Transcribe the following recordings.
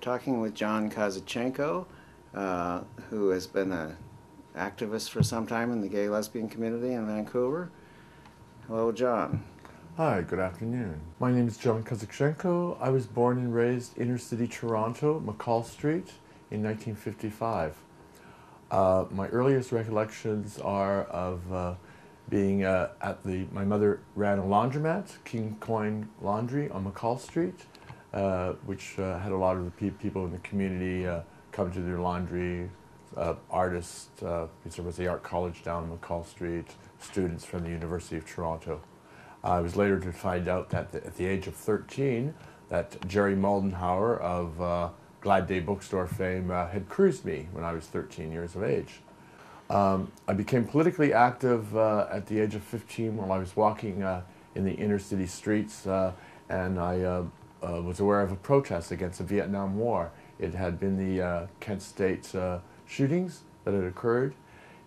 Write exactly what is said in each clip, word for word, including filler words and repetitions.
talking with John Kozachenko, uh, who has been an activist for some time in the gay lesbian community in Vancouver. Hello, John. Hi, good afternoon. My name is John Kozachenko. I was born and raised inner city Toronto, McCall Street, in nineteen fifty-five. Uh, my earliest recollections are of uh, being uh, at the, my mother ran a laundromat, King Coin Laundry on McCall Street, uh, which uh, had a lot of the pe people in the community uh, come to their laundry, uh, artists, uh, there was the art college down on McCall Street, students from the University of Toronto. I was later to find out that the, at the age of thirteen, that Jerry Moldenhauer of uh, Glad Day Bookstore fame uh, had cruised me when I was thirteen years of age. Um, I became politically active uh, at the age of fifteen while I was walking uh, in the inner city streets, uh, and I uh, uh, was aware of a protest against the Vietnam War. It had been the uh, Kent State uh, shootings that had occurred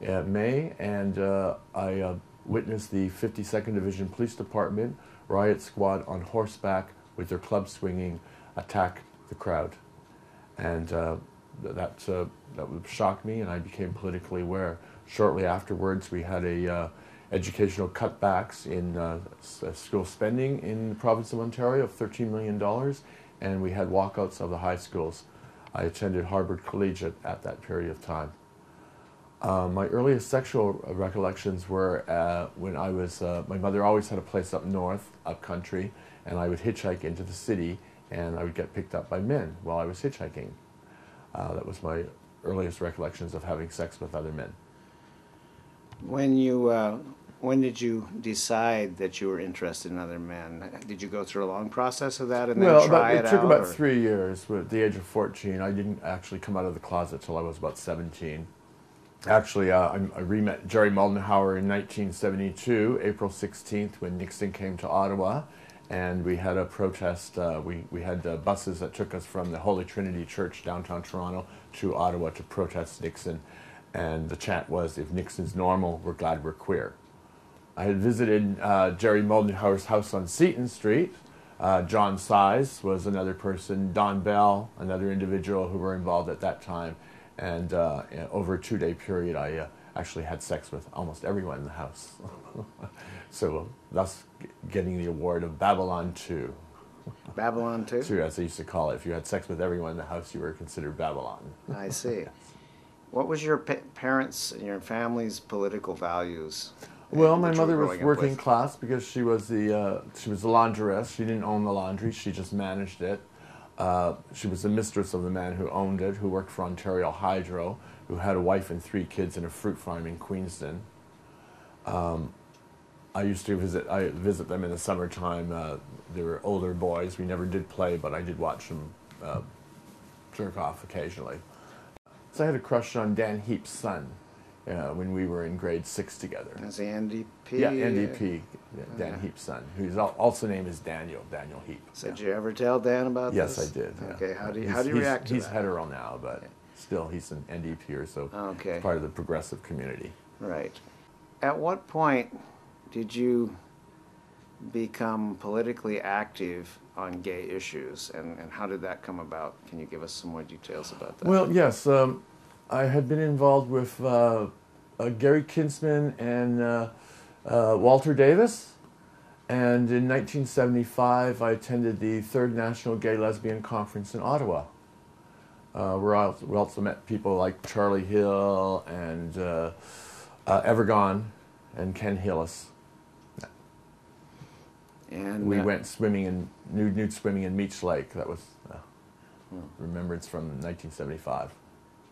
in May, and uh, I uh, witnessed the fifty-second Division Police Department riot squad on horseback with their club swinging attack the crowd. And uh, that, uh, that shocked me, and I became politically aware. Shortly afterwards, we had a uh, educational cutbacks in uh, school spending in the province of Ontario of thirteen million dollars, and we had walkouts of the high schools. I attended Harvard Collegiate at that period of time. Uh, my earliest sexual recollections were uh, when I was, uh, my mother always had a place up north, up country, and I would hitchhike into the city, and I would get picked up by men while I was hitchhiking. Uh, that was my earliest recollections of having sex with other men. When you, uh, when did you decide that you were interested in other men? Did you go through a long process of that and well, then try about, it, it took out, about or? three years. At the age of fourteen, I didn't actually come out of the closet till I was about seventeen. Actually, uh, I, I re-met Jerry Moldenhauer in nineteen seventy-two, April sixteenth, when Nixon came to Ottawa. And we had a protest, uh, we, we had uh, buses that took us from the Holy Trinity Church, downtown Toronto, to Ottawa to protest Nixon. And the chant was, if Nixon's normal, we're glad we're queer. I had visited uh, Jerry Moldenhauer's house on Seton Street. Uh, John Size was another person, Don Bell, another individual who were involved at that time. And uh, over a two-day period, I uh, actually had sex with almost everyone in the house. So thus getting the award of Babylon two. Babylon two? two, as they used to call it. If you had sex with everyone in the house, you were considered Babylon. I see. What was your pa parents' and your family's political values? Well, my mother was working class because she was the uh, she was a laundress. She didn't own the laundry. She just managed it. Uh, she was the mistress of the man who owned it, who worked for Ontario Hydro, who had a wife and three kids and a fruit farm in Queenston. Um, I used to visit, I visit them in the summertime. Uh, they were older boys. We never did play, but I did watch them uh, jerk off occasionally. So I had a crush on Dan Heap's son uh, when we were in grade six together. That's the N D P? Yeah, N D P, yeah, Dan okay. Heap's son, who's also named as Daniel, Daniel Heap. So yeah. Did you ever tell Dan about yes, this? Yes, I did. Yeah. Okay, how do you, how do you he's, react to he's that? He's hetero now, but... Okay. Still, he's an N D P-er, so okay. He's part of the progressive community. Right. At what point did you become politically active on gay issues, and, and how did that come about? Can you give us some more details about that? Well, yes. Um, I had been involved with uh, uh, Gary Kinsman and uh, uh, Walter Davis, and in nineteen seventy-five, I attended the Third National Gay Lesbian Conference in Ottawa. Uh, we also met people like Charlie Hill and uh, uh, Evergon and Ken Hillis. And we uh, went swimming in nude nude swimming in Meech Lake. That was uh, hmm. remembrance from nineteen seventy-five.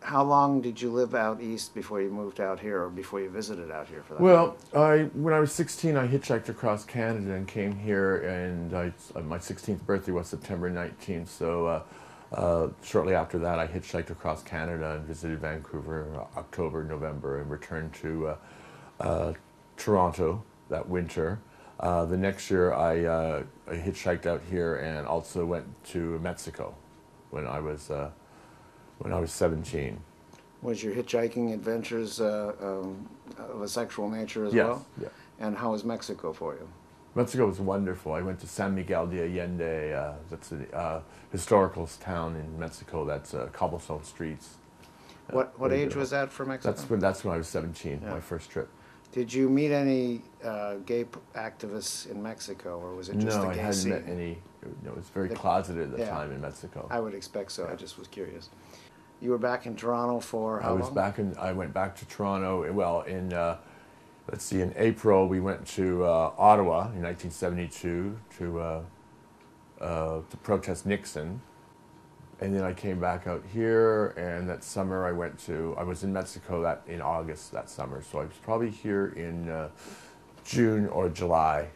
How long did you live out east before you moved out here, or before you visited out here for that? Well, I, when I was sixteen, I hitchhiked across Canada and came here, and I, my sixteenth birthday was September nineteenth. So. Uh, Uh, shortly after that, I hitchhiked across Canada and visited Vancouver uh, October, November, and returned to uh, uh, Toronto that winter. Uh, the next year, I, uh, I hitchhiked out here and also went to Mexico when I was uh, when I was seventeen. Was your hitchhiking adventures uh, um, of a sexual nature as yes. well? Yeah. And how was Mexico for you? Mexico was wonderful. I went to San Miguel de Allende. Uh, that's a uh, historical town in Mexico. That's uh, cobblestone streets. Uh, what what age was that for Mexico? That's when that's when I was seventeen. Yeah. My first trip. Did you meet any uh, gay activists in Mexico, or was it just no, the gay I scene? No, I hadn't met any. It was very the, closeted at the yeah, time in Mexico. I would expect so. Yeah. I just was curious. You were back in Toronto for how I was long? back in. I went back to Toronto. Well, in uh, let's see, in April we went to uh, Ottawa in nineteen seventy-two to uh, uh, to protest Nixon, and then I came back out here. And that summer I went to. I was in Mexico that in August that summer, so I was probably here in uh, June or July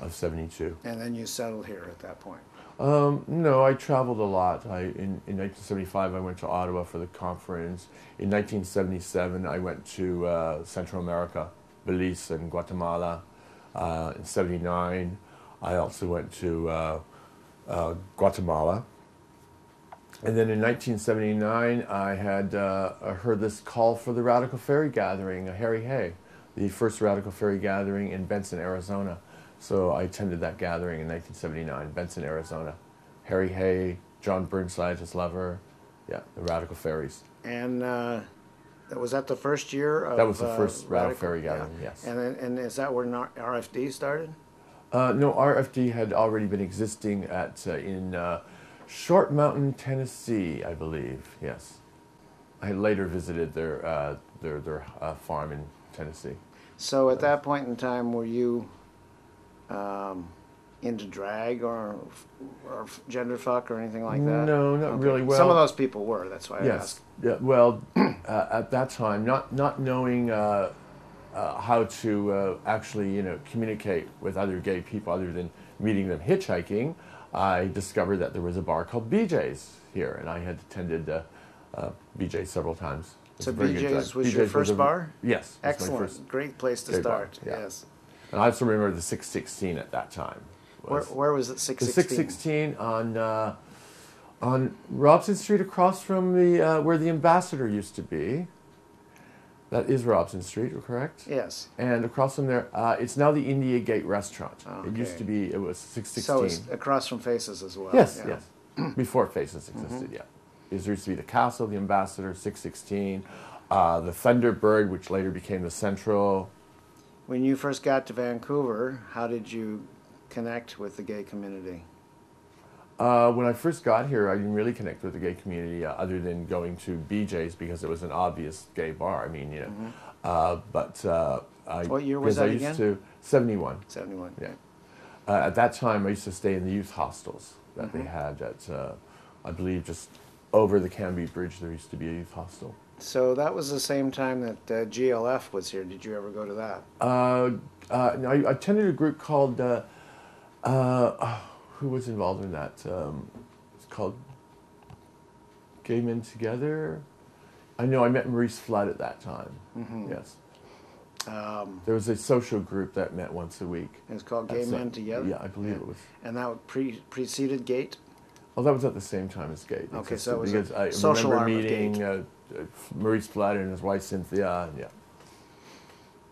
of seventy-two. And then you settled here at that point. Um, no, I traveled a lot. I, in, in nineteen seventy-five, I went to Ottawa for the conference. In nineteen seventy-seven, I went to uh, Central America, Belize and Guatemala. Uh, in seventy-nine, I also went to uh, uh, Guatemala. And then in nineteen seventy-nine, I had uh, heard this call for the Radical Fairy Gathering, Harry Hay, the first Radical Fairy Gathering in Benson, Arizona. So I attended that gathering in nineteen seventy-nine, Benson, Arizona. Harry Hay, John Burnside, his lover, yeah, the Radical Fairies. And uh, was that the first year of That was the first uh, Radical Fairy Gathering, yeah. yes. And, then, and is that where R F D started? Uh, no, R F D had already been existing at uh, in uh, Short Mountain, Tennessee, I believe, yes. I later visited their, uh, their, their uh, farm in Tennessee. So at that point in time, were you... Um, into drag or or gender fuck or anything like that? No, not okay. really. Well, some of those people were. That's why yes. I asked. Yeah. Well, uh, at that time, not not knowing uh, uh, how to uh, actually you know communicate with other gay people other than meeting them hitchhiking, I discovered that there was a bar called B J's here, and I had attended uh, uh, B J's several times. So B J's was your first bar? Yes. Excellent. Great place to start. Yeah. Yes. And I also remember the six sixteen at that time. Was where, where was it, six sixteen? The six sixteen on, uh, on Robson Street across from the, uh, where the Ambassador used to be. That is Robson Street, correct? Yes. And across from there, uh, it's now the India Gate Restaurant. Okay. It used to be, it was six sixteen. So it's across from Faces as well. Yes, yeah. yes. Before Faces existed, mm-hmm. yeah. There used to be the Castle, the Ambassador, six sixteen, uh, the Thunderbird, which later became the Central. When you first got to Vancouver, how did you connect with the gay community? Uh, when I first got here, I didn't really connect with the gay community uh, other than going to B J's because it was an obvious gay bar. I mean, you know, mm-hmm. uh, but uh, I, what year was that I used again? To seventy-one. Seventy-one. Yeah. Uh, at that time, I used to stay in the youth hostels that mm-hmm. they had at, uh, I believe, just over the Canby Bridge. There used to be a youth hostel. So that was the same time that uh, G L F was here. Did you ever go to that? Uh, uh, no, I attended a group called, uh, uh, oh, who was involved in that? Um, it's called Gay Men Together. I know I met Maurice Flood at that time, mm-hmm. yes. Um, there was a social group that met once a week. It was called Gay Men Together? Yeah, I believe it was. And that pre preceded GATE? Oh, that was at the same time as GATE. Okay, so it was because a I social remember arm meeting, of GATE. Uh, Maurice Flood and his wife Cynthia, yeah.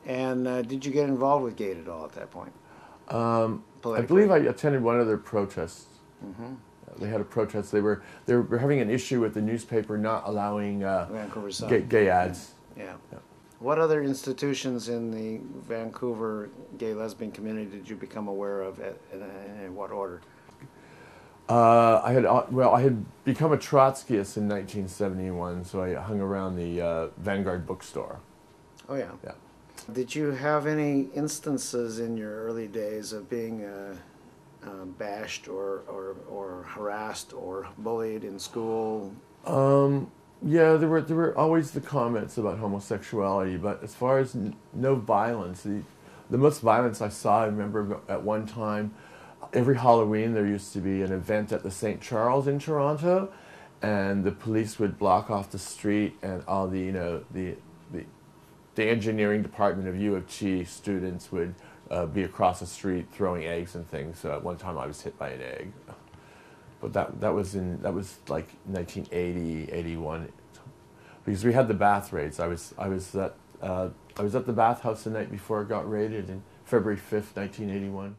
And uh, did you get involved with GATE at all at that point? Um, I believe I attended one of their protests. Mm-hmm. They had a protest. They were they were having an issue with the newspaper not allowing uh, gay, gay ads. Yeah. Yeah. yeah. What other institutions in the Vancouver gay lesbian community did you become aware of, at, at, at, in what order? Uh, I had uh, well, I had become a Trotskyist in nineteen seventy-one, so I hung around the uh, Vanguard bookstore. Oh yeah. Yeah. Did you have any instances in your early days of being uh, uh, bashed or, or or harassed or bullied in school? Um, yeah, there were there were always the comments about homosexuality, but as far as n no violence, the the most violence I saw, I remember at one time. Every Halloween there used to be an event at the Saint Charles in Toronto, and the police would block off the street, and all the you know the the, the engineering department of U of T students would uh, be across the street throwing eggs and things. So at one time I was hit by an egg, but that that was in that was like nineteen eighty, eighty-one, because we had the bath raids. I was I was at uh, I was at the bathhouse the night before it got raided and. February fifth, nineteen eighty-one.